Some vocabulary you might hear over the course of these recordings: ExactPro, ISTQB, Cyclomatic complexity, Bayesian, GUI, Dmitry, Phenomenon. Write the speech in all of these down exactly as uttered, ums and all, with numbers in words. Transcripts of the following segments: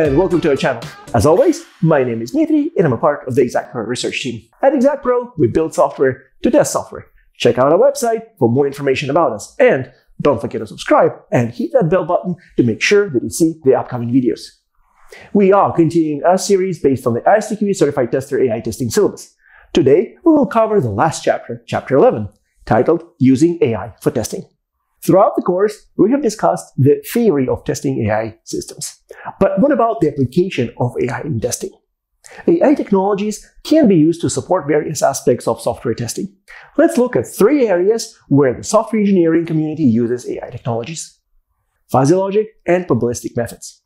and welcome to our channel. As always, my name is Dmitry and I'm a part of the ExactPro research team. At ExactPro, we build software to test software. Check out our website for more information about us, and don't forget to subscribe and hit that bell button to make sure that you see the upcoming videos. We are continuing our series based on the I S T Q B Certified Tester A I Testing syllabus. Today, we will cover the last chapter, Chapter eleven, titled Using A I for Testing. Throughout the course, we have discussed the theory of testing A I systems. But what about the application of A I in testing? A I technologies can be used to support various aspects of software testing. Let's look at three areas where the software engineering community uses A I technologies: fuzzy logic and probabilistic methods.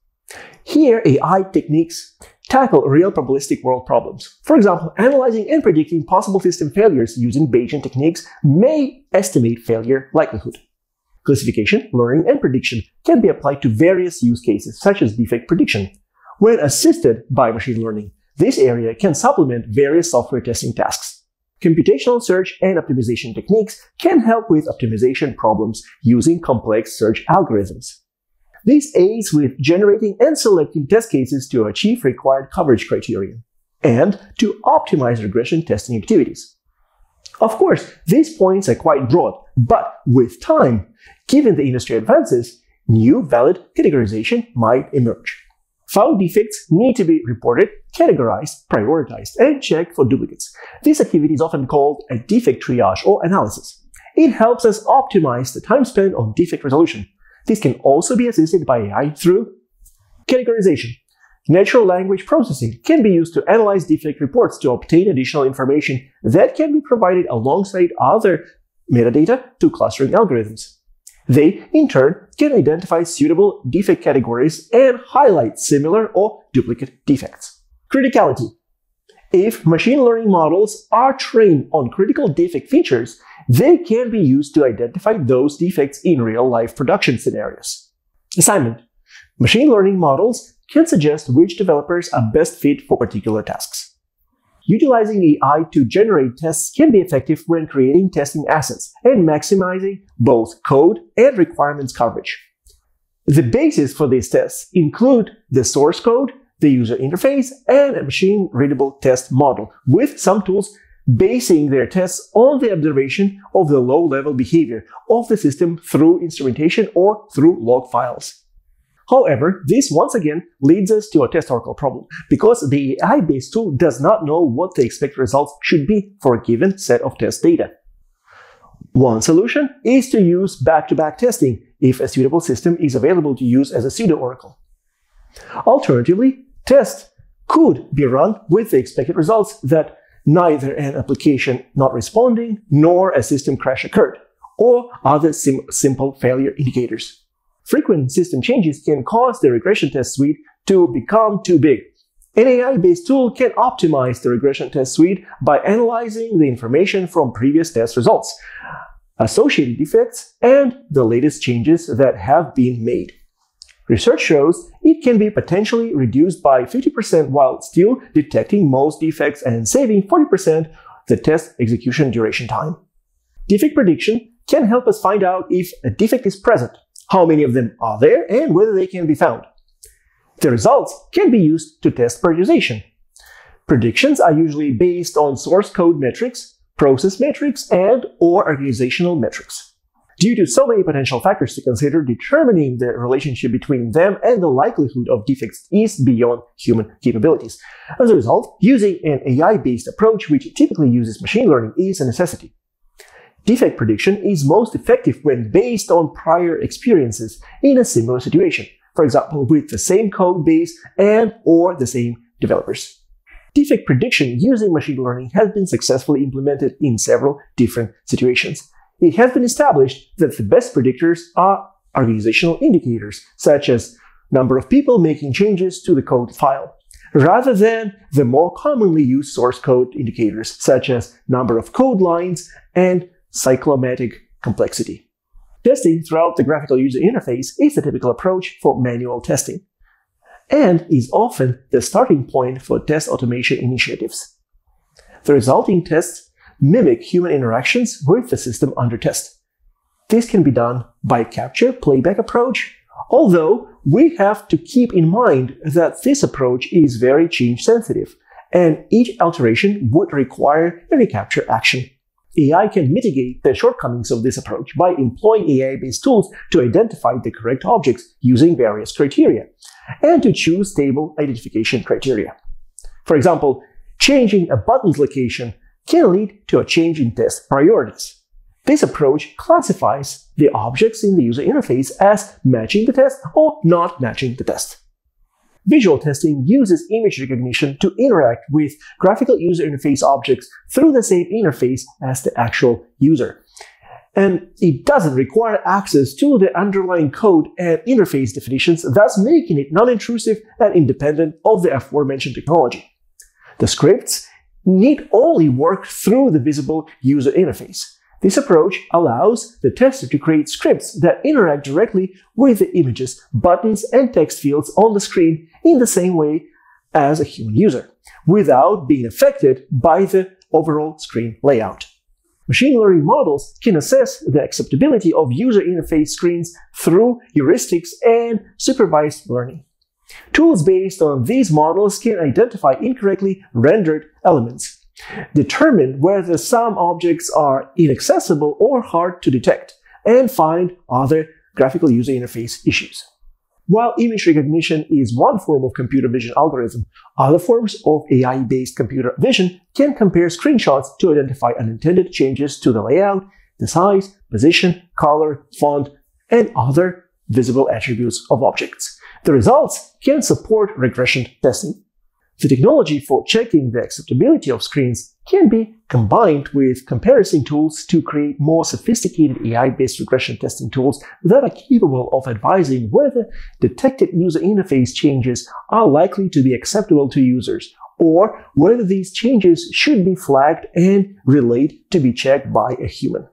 Here, A I techniques tackle real probabilistic world problems. For example, analyzing and predicting possible system failures using Bayesian techniques may estimate failure likelihood. Classification, learning, and prediction can be applied to various use cases, such as defect prediction. When assisted by machine learning, this area can supplement various software testing tasks. Computational search and optimization techniques can help with optimization problems using complex search algorithms. This aids with generating and selecting test cases to achieve required coverage criteria and to optimize regression testing activities. Of course, these points are quite broad, but with time, given the industry advances, new valid categorization might emerge. Found defects need to be reported, categorized, prioritized, and checked for duplicates. This activity is often called a defect triage or analysis. It helps us optimize the time spent on defect resolution. This can also be assisted by A I through categorization. Natural language processing can be used to analyze defect reports to obtain additional information that can be provided alongside other metadata to clustering algorithms. They, in turn, can identify suitable defect categories and highlight similar or duplicate defects. Criticality. If machine learning models are trained on critical defect features, they can be used to identify those defects in real-life production scenarios. Assignment. Machine learning models can suggest which developers are best fit for particular tasks. Utilizing A I to generate tests can be effective when creating testing assets and maximizing both code and requirements coverage. The basis for these tests include the source code, the user interface, and a machine-readable test model, with some tools basing their tests on the observation of the low-level behavior of the system through instrumentation or through log files. However, this once again leads us to a test oracle problem, because the A I-based tool does not know what the expected results should be for a given set of test data. One solution is to use back-to-back testing if a suitable system is available to use as a pseudo-oracle. Alternatively, tests could be run with the expected results that neither an application not responding nor a system crash occurred, or other sim simple failure indicators. Frequent system changes can cause the regression test suite to become too big. An A I-based tool can optimize the regression test suite by analyzing the information from previous test results, associated defects, and the latest changes that have been made. Research shows it can be potentially reduced by fifty percent while still detecting most defects and saving forty percent the test execution duration time. Defect prediction can help us find out if a defect is present, how many of them are there, and whether they can be found. The results can be used to test prioritization. Predictions are usually based on source code metrics, process metrics, and/or organizational metrics. Due to so many potential factors to consider, determining the relationship between them and the likelihood of defects is beyond human capabilities. As a result, using an A I-based approach, which typically uses machine learning, is a necessity. Defect prediction is most effective when based on prior experiences in a similar situation, for example, with the same code base and/or the same developers. Defect prediction using machine learning has been successfully implemented in several different situations. It has been established that the best predictors are organizational indicators, such as number of people making changes to the code file, rather than the more commonly used source code indicators, such as number of code lines and cyclomatic complexity. Testing throughout the graphical user interface is the typical approach for manual testing, and is often the starting point for test automation initiatives. The resulting tests mimic human interactions with the system under test. This can be done by capture playback approach Although we have to keep in mind that this approach is very change sensitive, and each alteration would require a recapture action. A I can mitigate the shortcomings of this approach by employing A I-based tools to identify the correct objects using various criteria, and to choose stable identification criteria. For example, changing a button's location can lead to a change in test priorities. This approach classifies the objects in the user interface as matching the test or not matching the test. Visual testing uses image recognition to interact with graphical user interface objects through the same interface as the actual user. And it doesn't require access to the underlying code and interface definitions, thus making it non-intrusive and independent of the aforementioned technology. The scripts need only work through the visible user interface. This approach allows the tester to create scripts that interact directly with the images, buttons, and text fields on the screen in the same way as a human user, without being affected by the overall screen layout. Machine learning models can assess the acceptability of user interface screens through heuristics and supervised learning. Tools based on these models can identify incorrectly rendered elements, determine whether some objects are inaccessible or hard to detect, and find other graphical user interface issues. While image recognition is one form of computer vision algorithm, other forms of A I-based computer vision can compare screenshots to identify unintended changes to the layout, the size, position, color, font, and other visible attributes of objects. The results can support regression testing. The technology for checking the acceptability of screens can be combined with comparison tools to create more sophisticated A I-based regression testing tools that are capable of advising whether detected user interface changes are likely to be acceptable to users, or whether these changes should be flagged and relayed to be checked by a human.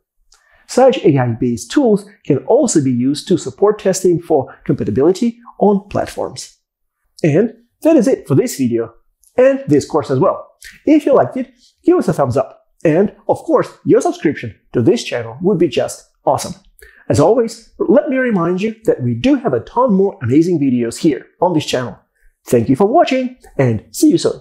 Such A I-based tools can also be used to support testing for compatibility on platforms. And that is it for this video, and this course as well. If you liked it, give us a thumbs up, and of course, your subscription to this channel would be just awesome. As always, let me remind you that we do have a ton more amazing videos here on this channel. Thank you for watching, and see you soon!